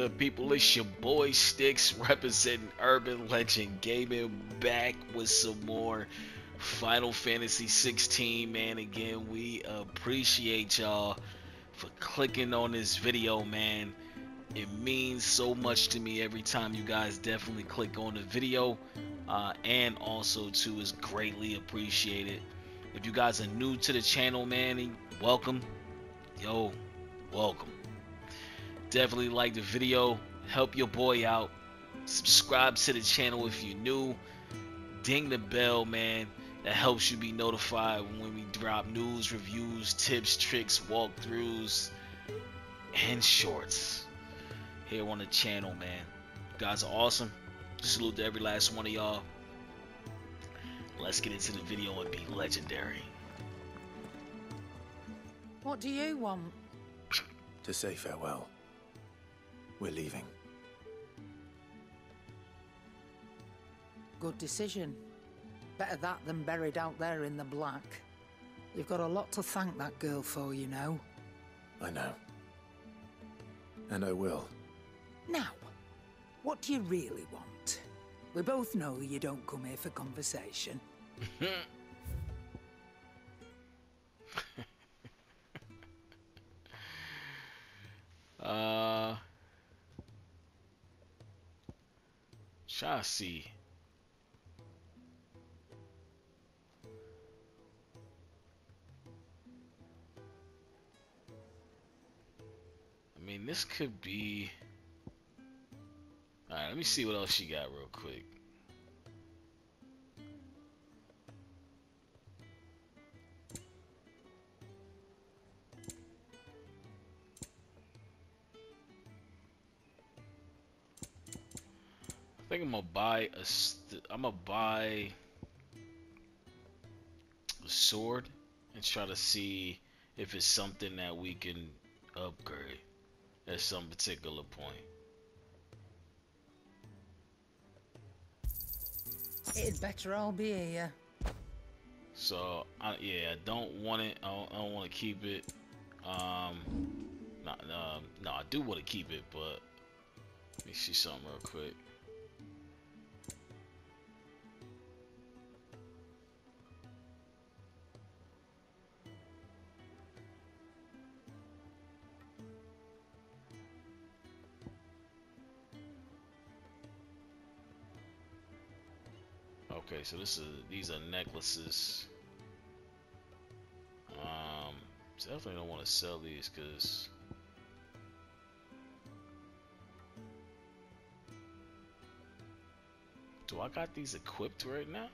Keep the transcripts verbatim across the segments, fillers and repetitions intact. The people, it's your boy Sticks representing Urban Legend Gaming, back with some more Final Fantasy sixteen, man. Again, we appreciate y'all for clicking on this video, man. It means so much to me every time you guys definitely click on the video, uh, and also too is greatly appreciated. If you guys are new to the channel, man, welcome. Yo, welcome. Definitely like the video, help your boy out, subscribe to the channel if you're new, ding the bell, man. That helps you be notified when we drop news, reviews, tips, tricks, walkthroughs, and shorts here on the channel, man. You guys are awesome. Salute to every last one of y'all. Let's get into the video and be legendary. What do you want? To say farewell. We're leaving. Good decision. Better that than buried out there in the black. You've got a lot to thank that girl for, you know. I know. And I will. Now, what do you really want? We both know you don't come here for conversation. uh... Shall I see? I mean, this could be... Alright, let me see what else she got real quick. I think I'm gonna buy a. St I'm gonna buy a sword and try to see if it's something that we can upgrade at some particular point. It'd better all be here. So I, yeah, I don't want it. I don't, don't want to keep it. Um, no, no, no, I do want to keep it, but let me see something real quick. Okay, so this is these are necklaces. Um, definitely don't want to sell these because do I got these equipped right now?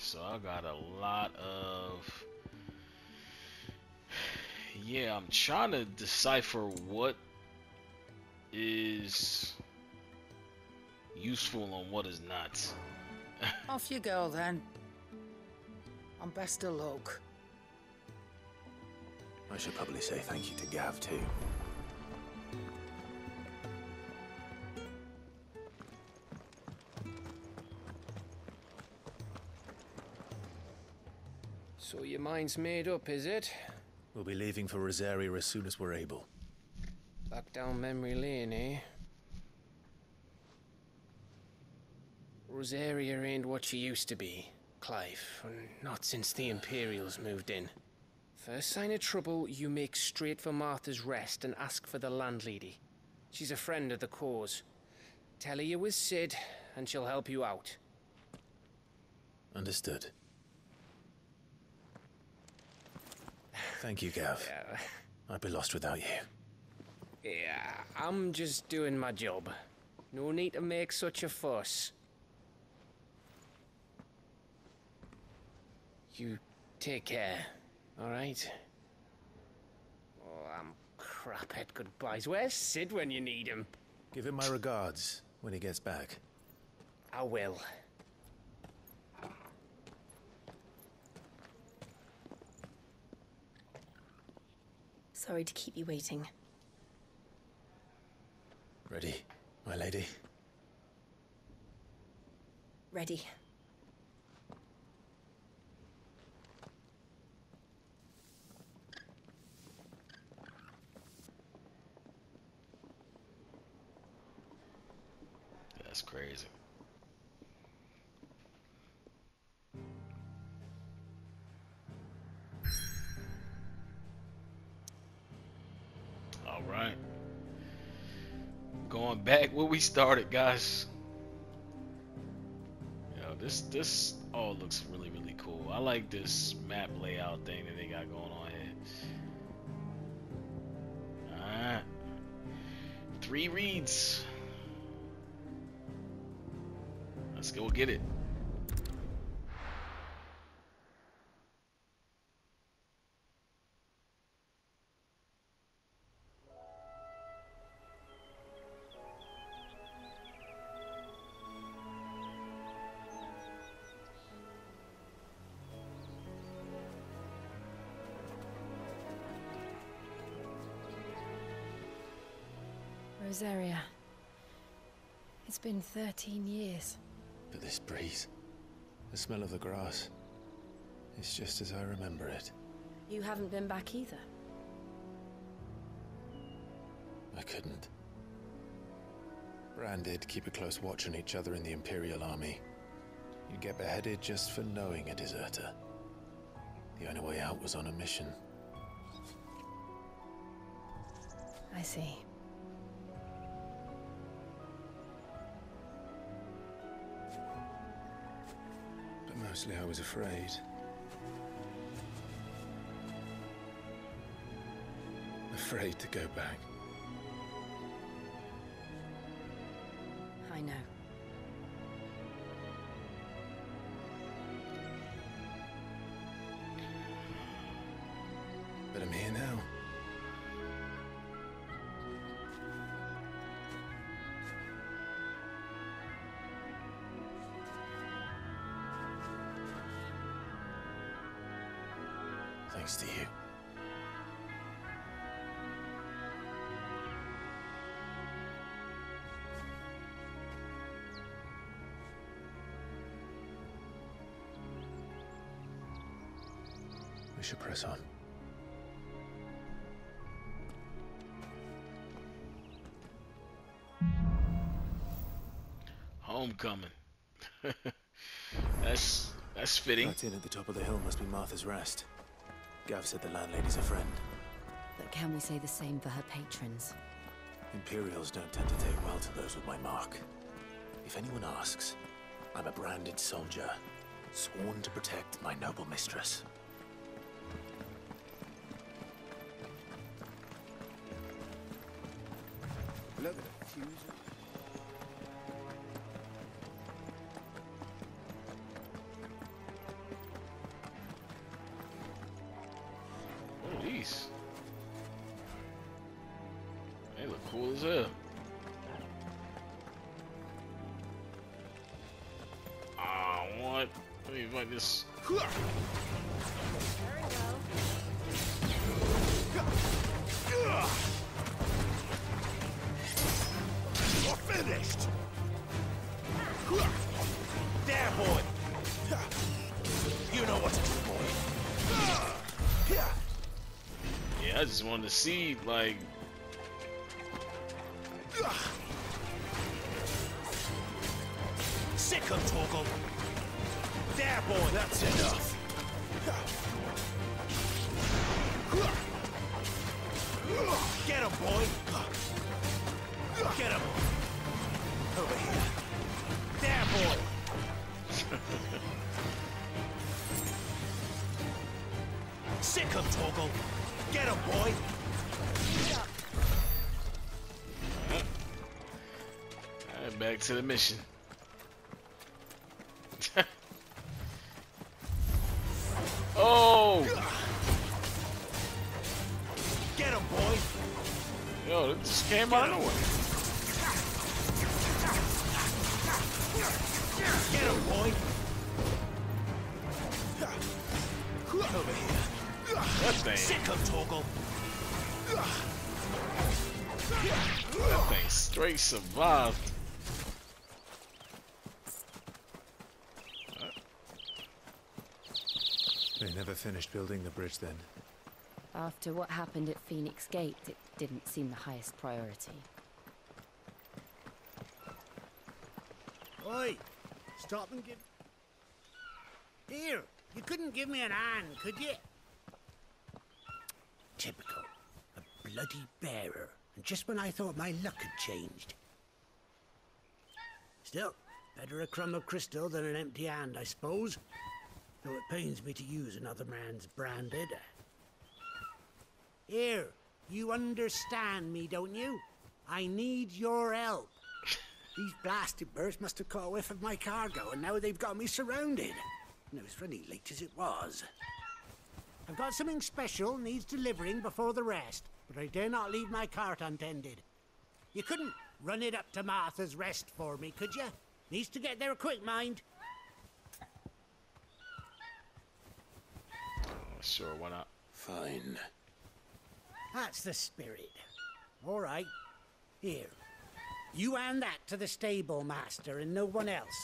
So I got a lot of, yeah, I'm trying to decipher what is useful and what is not. Off you go then. I'm best of luck. I should probably say thank you to Gav too. So your mind's made up, is it? We'll be leaving for Rosaria as soon as we're able. Back down memory lane, eh? Rosaria ain't what she used to be, Clive. Not since the Imperials moved in. First sign of trouble, you make straight for Martha's Rest and ask for the landlady. She's a friend of the cause. Tell her you was Sid, and she'll help you out. Understood. Thank you, Gav. Yeah. I'd be lost without you. Yeah, I'm just doing my job. No need to make such a fuss. You take care, all right? Oh, I'm crap at goodbyes. Where's Sid when you need him? Give him my regards when he gets back. I will. Sorry to keep you waiting. Ready, my lady? Ready. That's crazy. All right. Going back where we started, guys. Yo, this this all looks really, really cool. I like this map layout thing that they got going on here. All right. Three reads. Let's go get it. Rosaria, it's been thirteen years. But this breeze, the smell of the grass, it's just as I remember it. You haven't been back either. I couldn't. Branded, keep a close watch on each other in the Imperial Army. You'd get beheaded just for knowing a deserter. The only way out was on a mission. I see. Mostly I was afraid. Afraid to go back. I know. But I'm here now. Thanks to you. We should press on. Homecoming. That's that's fitting. That inn at the top of the hill must be Martha's Rest. Gav said the landlady's a friend. But can we say the same for her patrons? Imperials don't tend to take well to those with my mark. If anyone asks, I'm a branded soldier, sworn to protect my noble mistress. Look at the fuse. I just wanted to see, like, sick of Toggle. There, boy, that's enough. Get him, boy. Get him. Over here. There, boy. Sick of Toggle. Get him, boy! Alright, back to the mission. Oh! Get him, boy! Yo, it just came out of nowhere. Get him, boy! Over here. That thing. Sick of Toggle. Drake survived. They never finished building the bridge then. After what happened at Phoenix Gate, it didn't seem the highest priority. Oi! Stop and give... Here! You couldn't give me an hand, could you? Typical. A bloody bearer. And just when I thought my luck had changed. Still, better a crumb of crystal than an empty hand, I suppose. Though it pains me to use another man's branded. Here, you understand me, don't you? I need your help. These blasted birds must have caught a whiff of my cargo, and now they've got me surrounded. And it was really late as it was. I've got something special needs delivering before the rest, but I dare not leave my cart untended. You couldn't run it up to Martha's Rest for me, could you? Needs to get there quick, mind. Sure, why not? Fine. That's the spirit. All right. Here. You hand that to the stable master and no one else.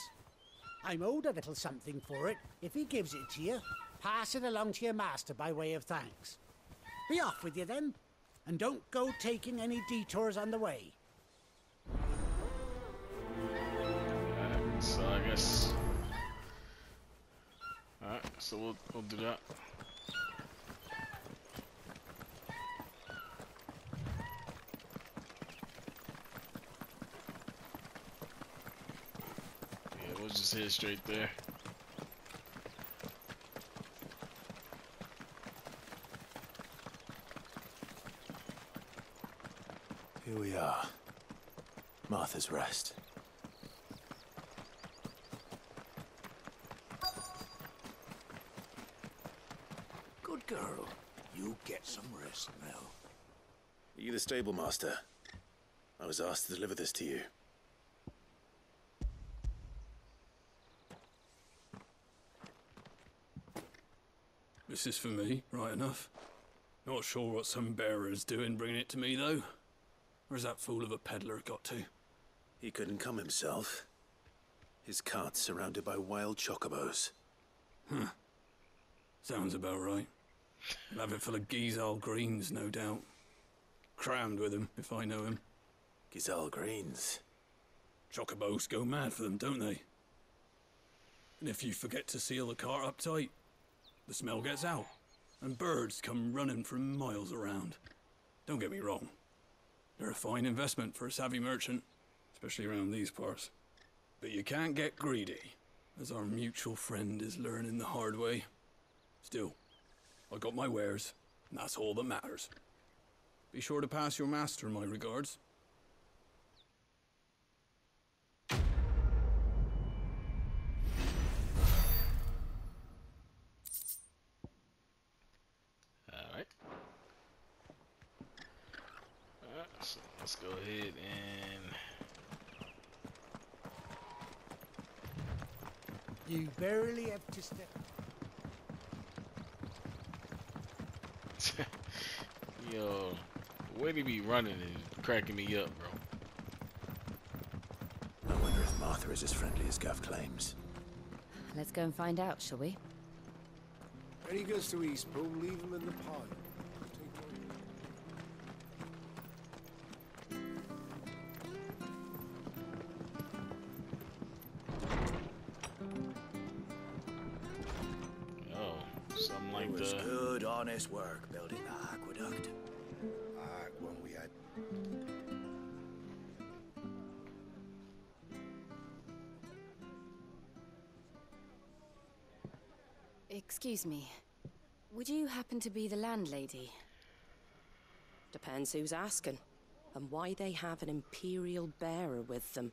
I'm owed a little something for it. If he gives it to you, pass it along to your master by way of thanks. Be off with you then, and don't go taking any detours on the way. Alright, so I guess... Alright, so we'll, we'll do that. Just hit straight there. Here we are. Martha's Rest. Good girl. You get some rest now. Are you the stable master? I was asked to deliver this to you. This is for me, right enough. Not sure what some bearer is doing bringing it to me, though. Where's that fool of a peddler got to? He couldn't come himself. His cart's surrounded by wild chocobos. Huh. Sounds about right. I'll have it full of Gizal greens, no doubt. Crammed with them, if I know him. Gizal greens? Chocobos go mad for them, don't they? And if you forget to seal the cart up tight, the smell gets out, and birds come running from miles around. Don't get me wrong. They're a fine investment for a savvy merchant, especially around these parts. But you can't get greedy, as our mutual friend is learning the hard way. Still, I got my wares, and that's all that matters. Be sure to pass your master my regards. Let's go ahead and... You barely have to step... Yo, the way they be running is cracking me up, bro. I wonder if Martha is as friendly as Gav claims. Let's go and find out, shall we? When he goes to Eastpool, leave him in the pond. Honest work building the aqueduct. Like when we had. Excuse me. Would you happen to be the landlady? Depends who's asking, and why they have an imperial bearer with them.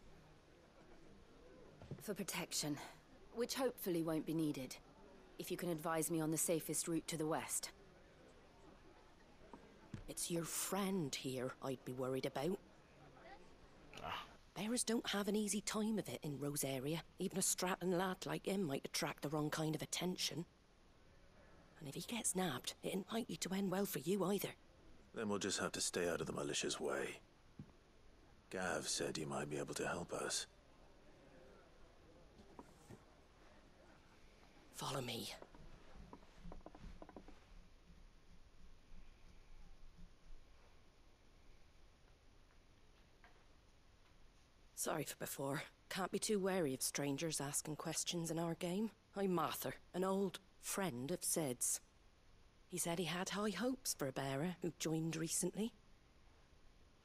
For protection, which hopefully won't be needed. If you can advise me on the safest route to the west. It's your friend here I'd be worried about. Ah. Bearers don't have an easy time of it in Rosaria. Even a strapping lad like him might attract the wrong kind of attention. And if he gets nabbed, it ain't likely to end well for you either. Then we'll just have to stay out of the militia's way. Gav said you might be able to help us. Follow me. Sorry for before. Can't be too wary of strangers asking questions in our game. I'm Martha, an old friend of Sid's. He said he had high hopes for a bearer who joined recently.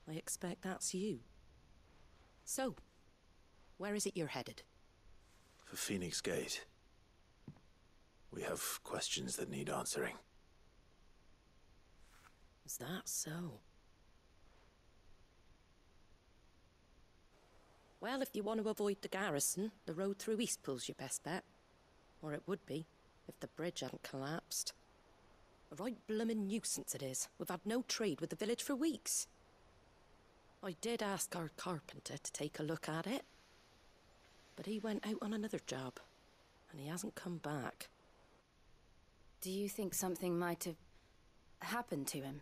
I expect that's you. So, where is it you're headed? For Phoenix Gate. We have questions that need answering. Is that so? Well, if you want to avoid the garrison, the road through Eastpool's your best bet. Or it would be, if the bridge hadn't collapsed. A right bloomin' nuisance it is. We've had no trade with the village for weeks. I did ask our carpenter to take a look at it. But he went out on another job, and he hasn't come back. Do you think something might have happened to him?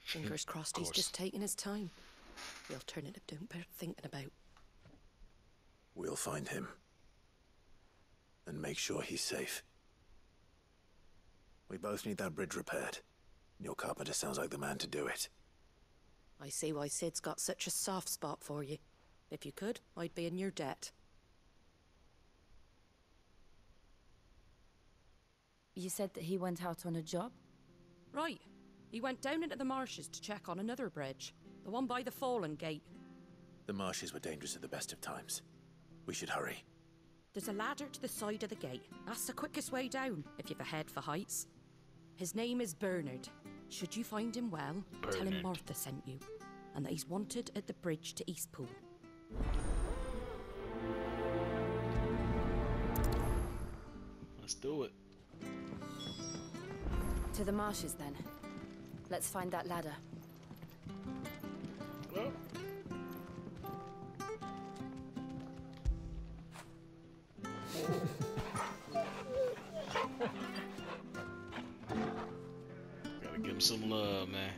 Fingers crossed he's just taking his time. The alternative don't bear thinking about. We'll find him. And make sure he's safe. We both need that bridge repaired. Your carpenter sounds like the man to do it. I see why Sid's got such a soft spot for you. If you could, I'd be in your debt. You said that he went out on a job? Right. He went down into the marshes to check on another bridge. The one by the Fallen Gate. The marshes were dangerous at the best of times. We should hurry. There's a ladder to the side of the gate. That's the quickest way down, if you've a head for heights. His name is Bernard. Should you find him well, Bernard. Tell him Martha sent you, and that he's wanted at the bridge to Eastpool. Let's do it. To the marshes, then. Let's find that ladder. Well. Gotta give him some love, man.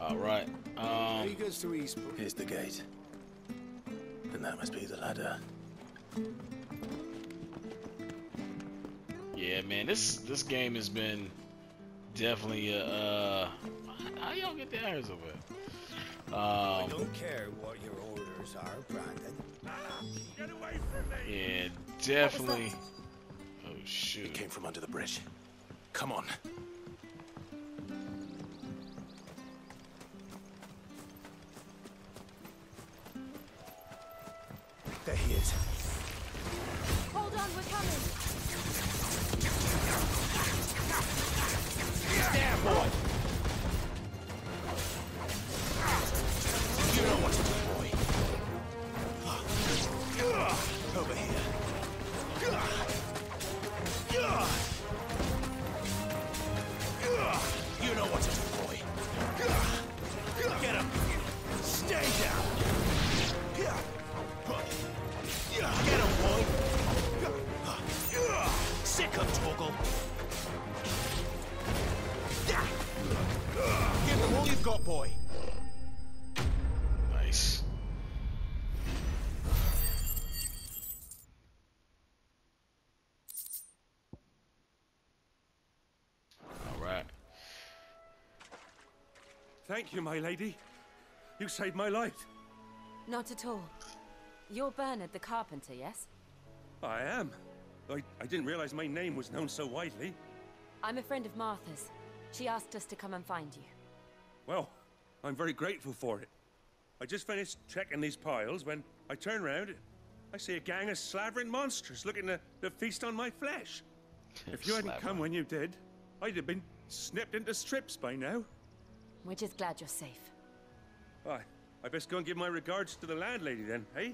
All right. Um, he goes to East. Here's the gate, and that must be the ladder. Yeah, man, this this game has been definitely a. Uh, how y'all get the hours over? Um, I don't care what your orders are, Brandon. Get away from me! Yeah, definitely. Oh shoot! It came from under the bridge. Come on. There he is. Hold on, we're coming. There, boy! You know what to do, boy. Over here. You know what to do, boy. Get him. Stay down. Get him, boy. Sick of toggle. Give them all you've got, boy. Nice. All right. Thank you, my lady. You saved my life. Not at all. You're Bernard the carpenter, yes? I am. I, I didn't realize my name was known so widely. I'm a friend of Martha's. She asked us to come and find you. Well, I'm very grateful for it. I just finished checking these piles when I turn around, I see a gang of slavering monsters looking to, to feast on my flesh. If you hadn't come when you did, I'd have been snipped into strips by now. We're just glad you're safe. I, I best go and give my regards to the landlady then, eh?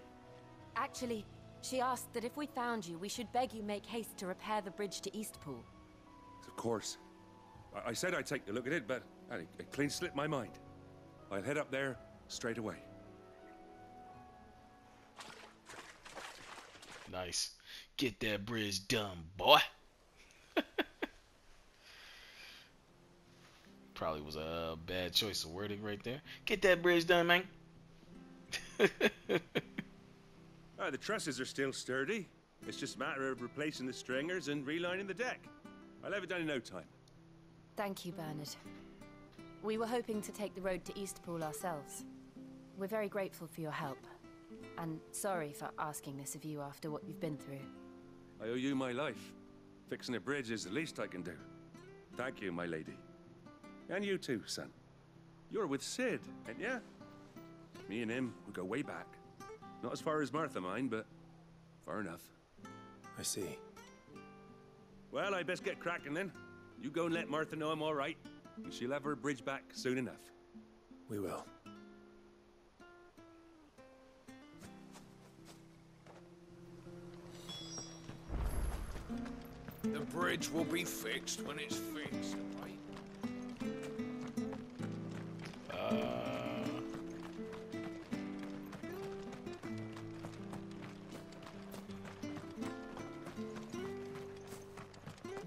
Actually, she asked that if we found you, we should beg you make haste to repair the bridge to Eastpool. Of course. I said I'd take a look at it, but it clean slipped my mind. I'll head up there straight away. Nice. Get that bridge done, boy. Probably was a bad choice of wording right there. Get that bridge done, man. Oh, the trusses are still sturdy. It's just a matter of replacing the stringers and relining the deck. I'll have it done in no time. Thank you, Bernard. We were hoping to take the road to Eastpool ourselves. We're very grateful for your help. And sorry for asking this of you after what you've been through. I owe you my life. Fixing a bridge is the least I can do. Thank you, my lady. And you too, son. You're with Sid, ain't ya? Me and him, we go way back. Not as far as Martha, mine, but far enough. I see. Well, I best get cracking then. You go and let Martha know I'm all right, and she'll have her bridge back soon enough. We will. The bridge will be fixed when it's fixed, right? Uh...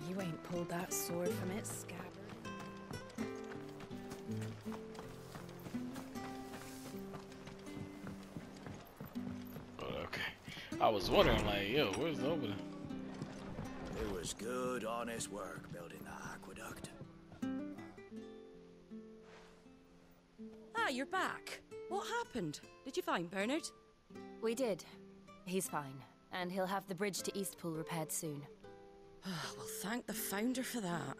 You ain't pulled that sword from its scabbard. Okay. I was wondering, like, yo, where's the opening? It was good, honest work building the aqueduct. Ah, you're back. What happened? Did you find Bernard? We did. He's fine, and he'll have the bridge to Eastpool repaired soon. Oh, well, thank the founder for that.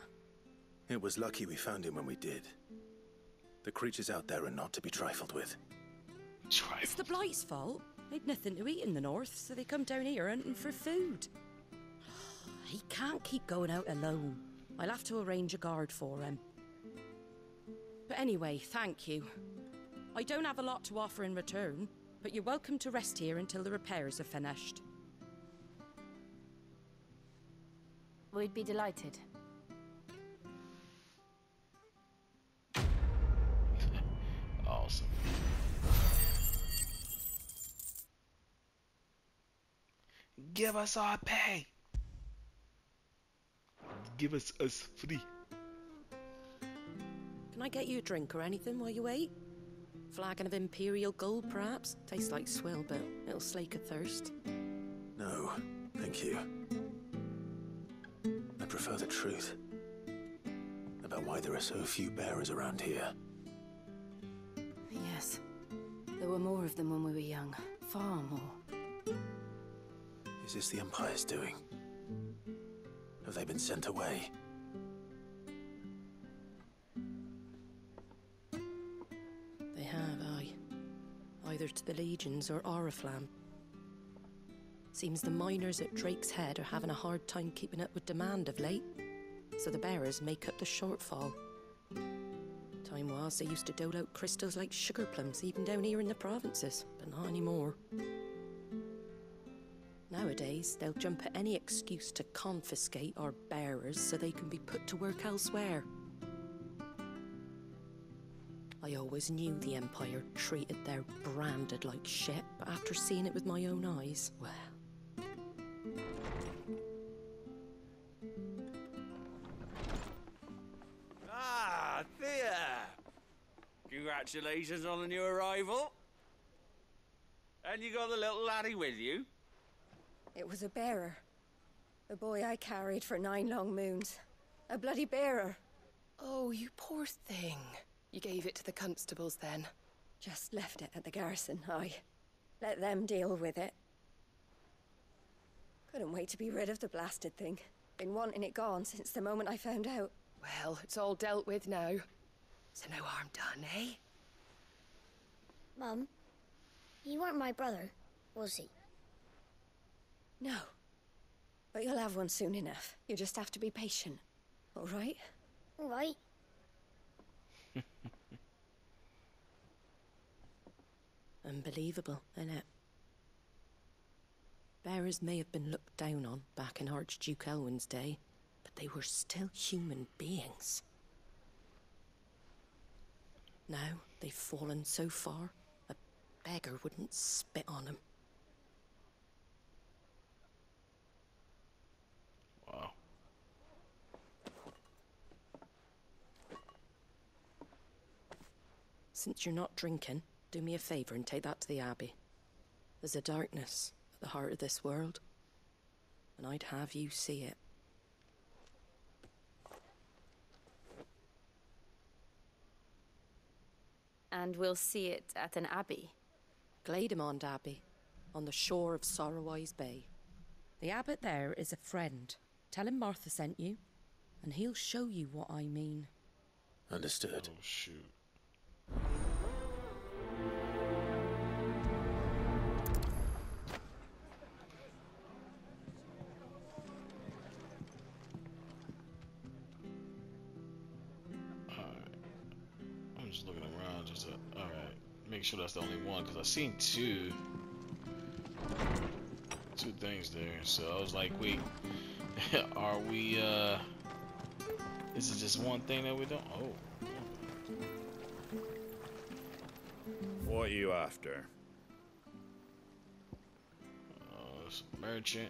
It was lucky we found him when we did. The creatures out there are not to be trifled with. Trifled. It's the Blight's fault. They'd nothing to eat in the north, so they come down here hunting for food. He can't keep going out alone. I'll have to arrange a guard for him. But anyway, thank you. I don't have a lot to offer in return, but you're welcome to rest here until the repairs are finished. We'd be delighted. Awesome. Give us our pay. Give us us free. Can I get you a drink or anything while you wait? Flagon of imperial gold, perhaps? Tastes like swill, but it'll slake a thirst. No, thank you. I prefer the truth about why there are so few bearers around here. Yes, there were more of them when we were young. Far more. Is this the Empire's doing? Have they been sent away? They have, aye. Either to the Legions or Auriflame. Seems the miners at Drake's Head are having a hard time keeping up with demand of late, so the bearers make up the shortfall. Time was they used to dole out crystals like sugar plums even down here in the provinces, but not anymore. Nowadays, they'll jump at any excuse to confiscate our bearers so they can be put to work elsewhere. I always knew the Empire treated their branded like shit, but after seeing it with my own eyes, well... Ah, Thea! Congratulations on the new arrival. And you got the little laddie with you? It was a bearer. A boy I carried for nine long moons. A bloody bearer. Oh, you poor thing. You gave it to the constables then. Just left it at the garrison, aye. Let them deal with it. Couldn't wait to be rid of the blasted thing. Been wanting it gone since the moment I found out. Well, it's all dealt with now. So no harm done, eh? Mum, you weren't my brother, was he? No, but you'll have one soon enough. You just have to be patient, all right? All right. Unbelievable, isn't it? Bearers may have been looked down on back in Archduke Elwin's day, but they were still human beings. Now they've fallen so far, a beggar wouldn't spit on them. Since you're not drinking, do me a favour and take that to the Abbey. There's a darkness at the heart of this world, and I'd have you see it. And we'll see it at an abbey? Glademond Abbey, on the shore of Sorrowise Bay. The abbot there is a friend. Tell him Martha sent you, and he'll show you what I mean. Understood. Oh, shoot. Make sure that's the only one, because I seen two two things there, so I was like, wait, are we uh is it just one thing that we don't? Oh, what are you after? Oh, it's a merchant.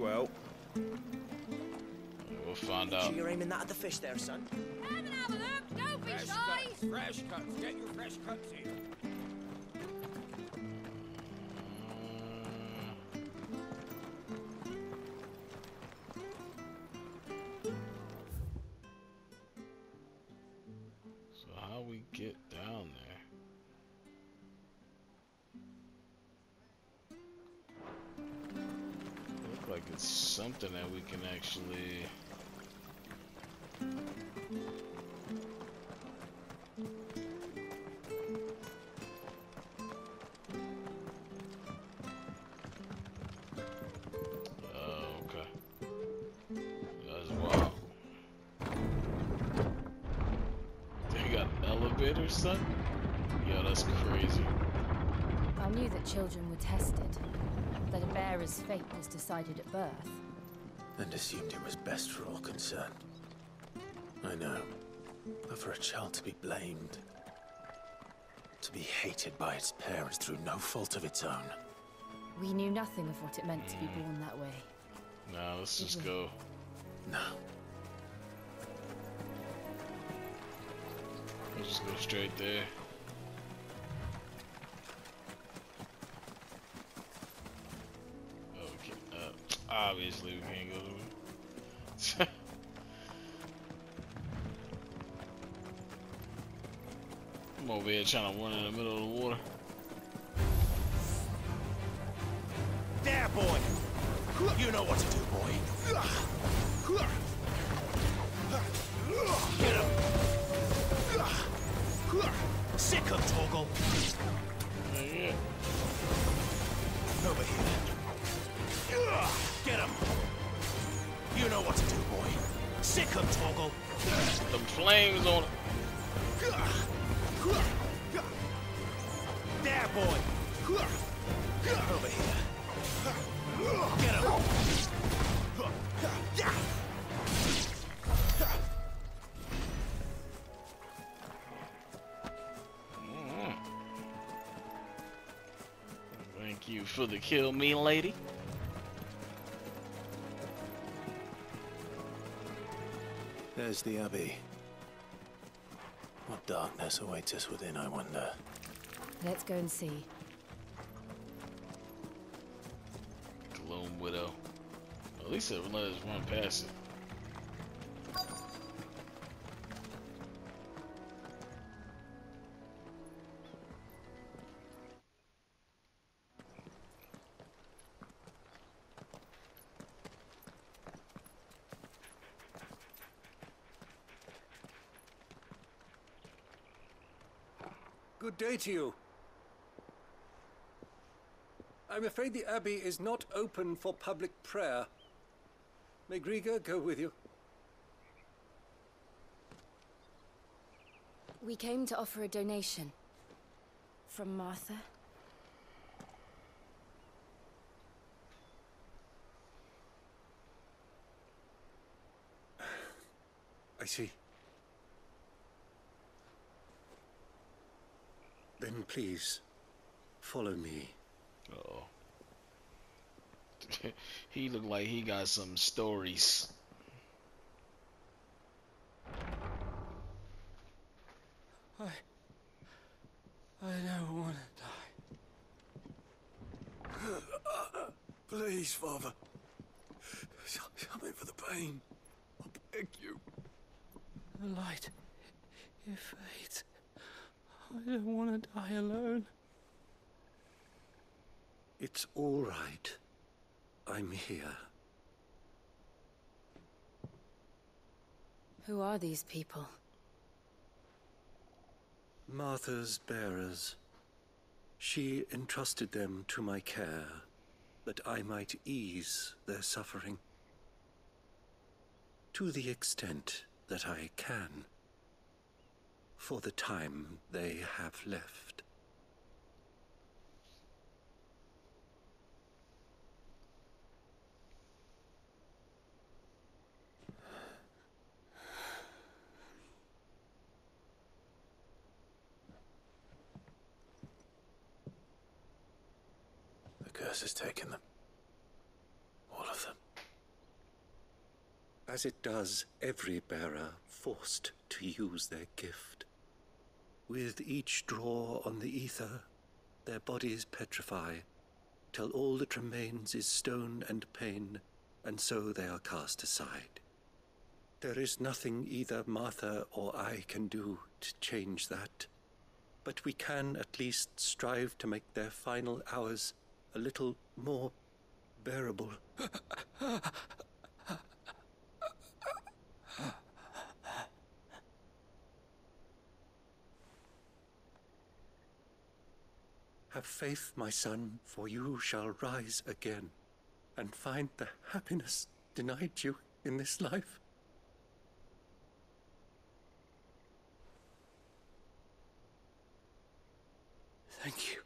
Well, we'll find out. So you're aiming that at the fish there, son. Come and have a look. Don't be shy. Fresh cuts. Get your fresh cuts here. So how we get down there? Like it's something that we can actually oh, okay, that's wild. They got an elevator, son? Yo, that's crazy. I knew that children were tested, that a bearer's fate was decided at birth. And assumed it was best for all concerned. I know, but for a child to be blamed, to be hated by its parents through no fault of its own. We knew nothing of what it meant to be born that way. Nah, let's just we? go. No. We'll just go straight there. Obviously, we can't go to it. I'm over here trying to run in the middle of the water. There, boy! You know what to do, boy. Get him! Sick of Toggle! Yeah. Over here. Get him! You know what to do, boy. Sick him, Toggle. The flames on. There, boy. Over here. Get him! Mm. Thank you for the kill, mean lady. There's the Abbey. What darkness awaits us within, I wonder? Let's go and see. Gloom Widow. Well, at least it let us run past it. Good day to you. I'm afraid the Abbey is not open for public prayer. May Gregor go with you. We came to offer a donation. From Martha. I see. Then please, follow me. Uh-oh. He looked like he got some stories. I... I don't want to die. Please, Father. Something for the pain. I beg you. The light. It fades. I don't want to die alone. It's all right. I'm here. Who are these people? Martha's bearers. She entrusted them to my care, that I might ease their suffering. To the extent that I can. For the time they have left. Has taken them. All of them. As it does every bearer forced to use their gift. With each draw on the ether, their bodies petrify, till all that remains is stone and pain, and so they are cast aside. There is nothing either Martha or I can do to change that, but we can at least strive to make their final hours a little more bearable. Have faith, my son, for you shall rise again and find the happiness denied you in this life. Thank you.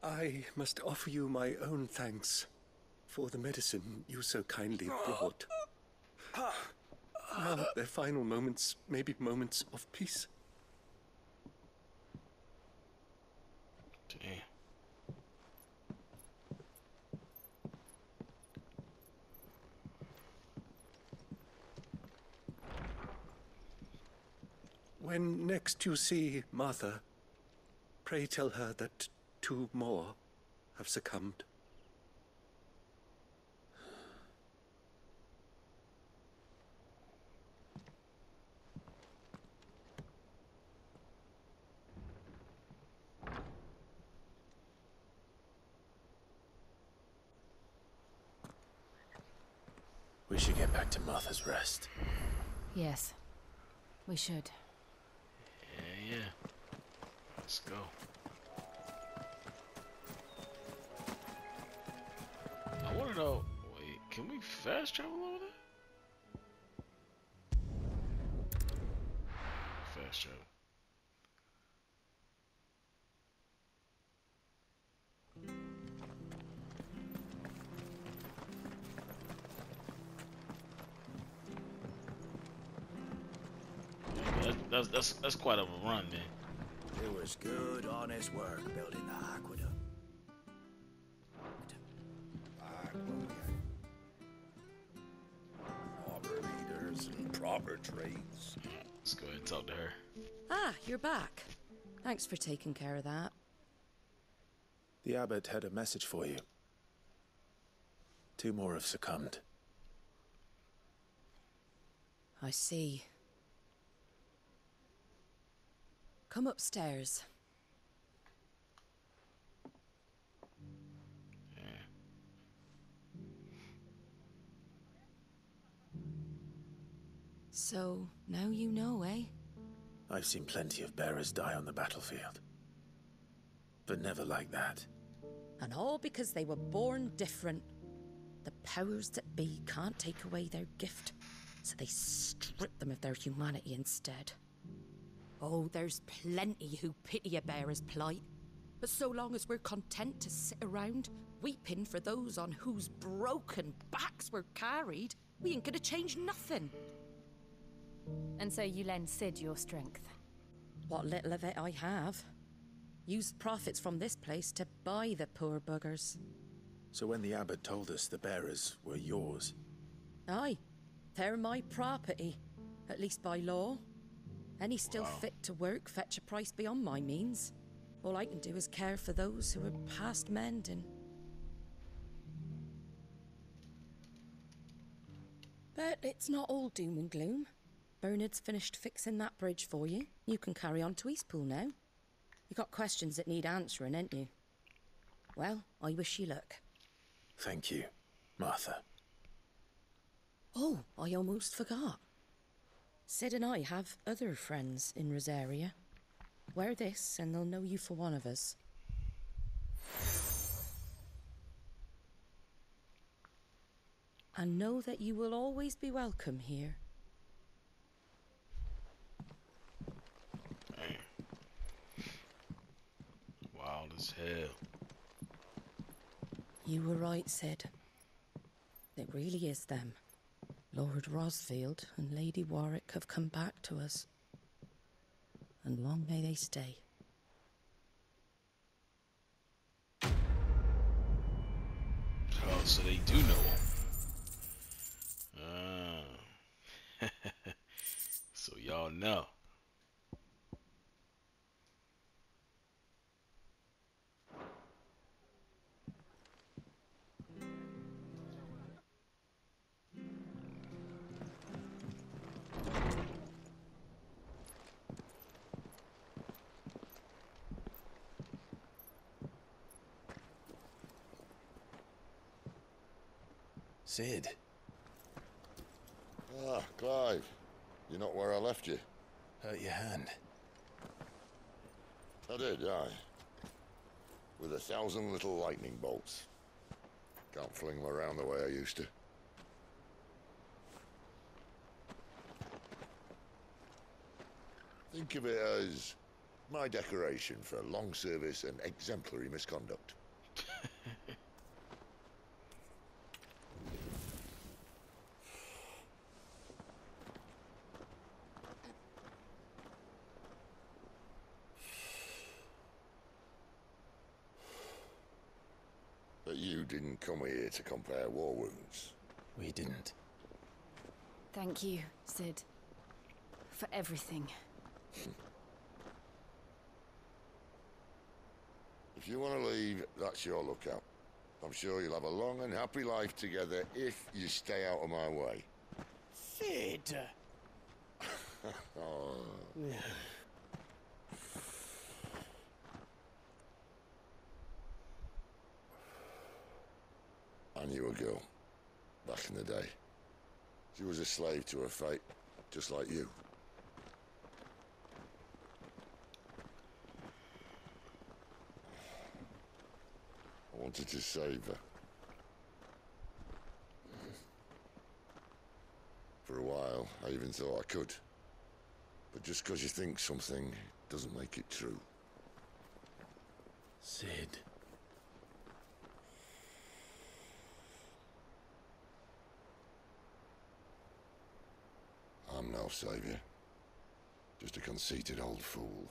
I must offer you my own thanks for the medicine you so kindly brought. Now their final moments may be moments of peace. Okay. When next you see Martha, pray tell her that two more have succumbed. We should get back to Martha's Rest. Yes, we should. Yeah, yeah. Let's go. I wanna know, wait, can we fast travel over there? Fast travel. Yeah, that, that's, that's, that's quite a run, man. It was good, honest work building the aqueduct. Trades. Let's go ahead and talk to her. Ah, you're back. Thanks for taking care of that. The abbot had a message for you. Two more have succumbed. I see. Come upstairs. So, now you know, eh? I've seen plenty of bearers die on the battlefield. But never like that. And all because they were born different. The powers that be can't take away their gift, so they strip them of their humanity instead. Oh, there's plenty who pity a bearer's plight. But so long as we're content to sit around, weeping for those on whose broken backs we're carried, we ain't gonna change nothing. And so you lend Cid your strength? What little of it I have. Used profits from this place to buy the poor buggers. So when the abbot told us the bearers were yours? Aye. They're my property, at least by law. Any still wow. fit to work fetch a price beyond my means. All I can do is care for those who are past mending. But it's not all doom and gloom. Bernard's finished fixing that bridge for you. You can carry on to Eastpool now. You got questions that need answering, ain't you? Well, I wish you luck. Thank you, Martha. Oh, I almost forgot. Cid and I have other friends in Rosaria. Wear this and they'll know you for one of us. And know that you will always be welcome here. Man. Wild as hell. You were right, Cid. It really is them. Lord Rosfield and Lady Warwick have come back to us. And long may they stay. Oh, so they do know him. Ah. So y'all know. Cid. Ah, Clive. You're not where I left you. Hurt your hand. I did, aye. With a thousand little lightning bolts. Can't fling them around the way I used to. Think of it as my decoration for long service and exemplary misconduct. Didn't come here to compare war wounds. We didn't. Thank you, Cid, for everything. If you want to leave, that's your lookout. I'm sure you'll have a long and happy life together if you stay out of my way. Cid! Oh. I knew a girl, back in the day. She was a slave to her fate, just like you. I wanted to save her. For a while, I even thought I could. But just because you think something doesn't make it true. Cid. I'm no saviour. Just a conceited old fool.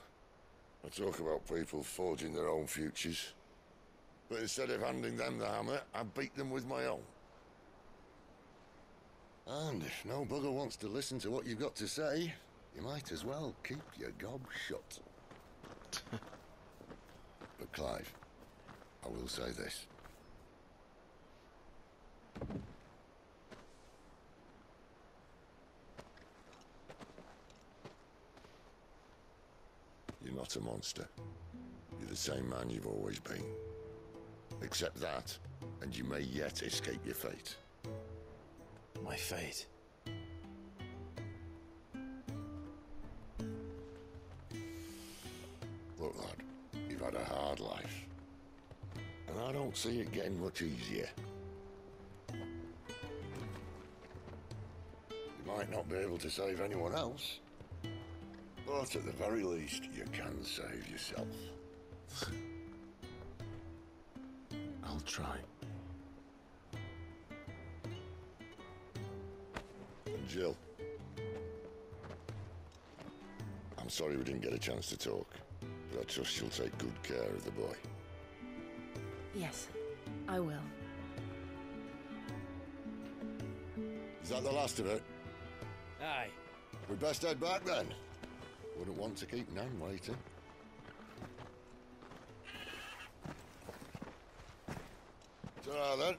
I talk about people forging their own futures. But instead of handing them the hammer, I beat them with my own. And if no bugger wants to listen to what you've got to say, you might as well keep your gob shut. But Clive, I will say this. You're not a monster. You're the same man you've always been. Accept that, and you may yet escape your fate. My fate? Look, lad, you've had a hard life. and I don't see it getting much easier. You might not be able to save anyone else, but at the very least, you can save yourself. I'll try. And Jill. I'm sorry we didn't get a chance to talk, but I trust she'll take good care of the boy. Yes, I will. Is that the last of it? Aye. We'd best head back then. Wouldn't want to keep Nan waiting. Ta-ra then.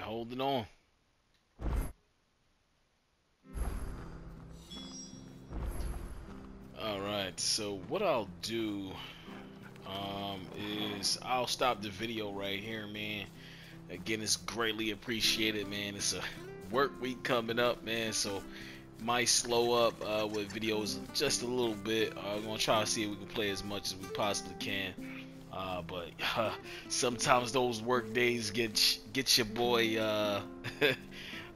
Holding on. Alright, so what I'll do um, is I'll stop the video right here, man. Again, it's greatly appreciated, man. It's a work week coming up, man, so might slow up uh, with videos just a little bit. I'm uh, gonna try to see if we can play as much as we possibly can. Uh, but uh, sometimes those work days get get your boy uh,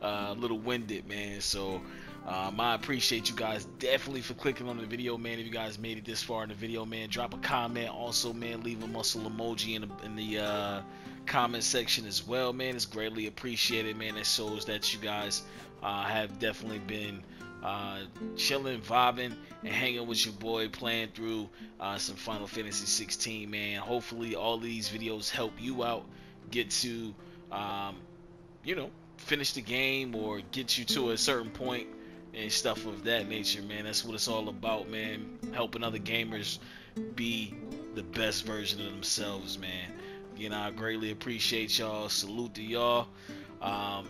a little winded, man. So um, I appreciate you guys definitely for clicking on the video, man. If you guys made it this far in the video, man, drop a comment. Also, man, leave a muscle emoji in the, in the uh, comment section as well, man. It's greatly appreciated, man. It shows that you guys uh, have definitely been uh chilling, vibing, and hanging with your boy, playing through uh some Final Fantasy sixteen, man. Hopefully all these videos help you out, get to um you know, finish the game or get you to a certain point and stuff of that nature, man. That's what it's all about, man, helping other gamers be the best version of themselves, man. You know, I greatly appreciate y'all. Salute to y'all. um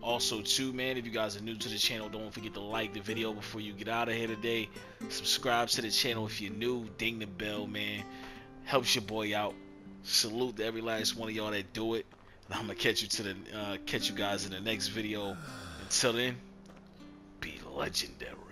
Also, too, man, if you guys are new to the channel, don't forget to like the video before you get out of here today. Subscribe to the channel if you're new. Ding the bell, man. Helps your boy out. Salute to every last one of y'all that do it. And I'm gonna catch you to the uh, catch you guys in the next video. Until then, be legendary.